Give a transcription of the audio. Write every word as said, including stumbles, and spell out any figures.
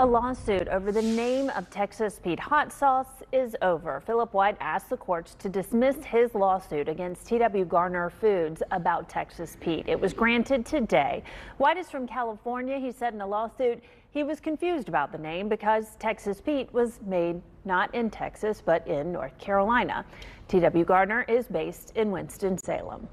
A lawsuit over the name of Texas Pete hot sauce is over. Philip White asked the courts to dismiss his lawsuit against T W Garner Foods about Texas Pete. It was granted today. White is from California. He said in a lawsuit he was confused about the name because Texas Pete was made not in Texas, but in North Carolina. T W Garner is based in Winston-Salem.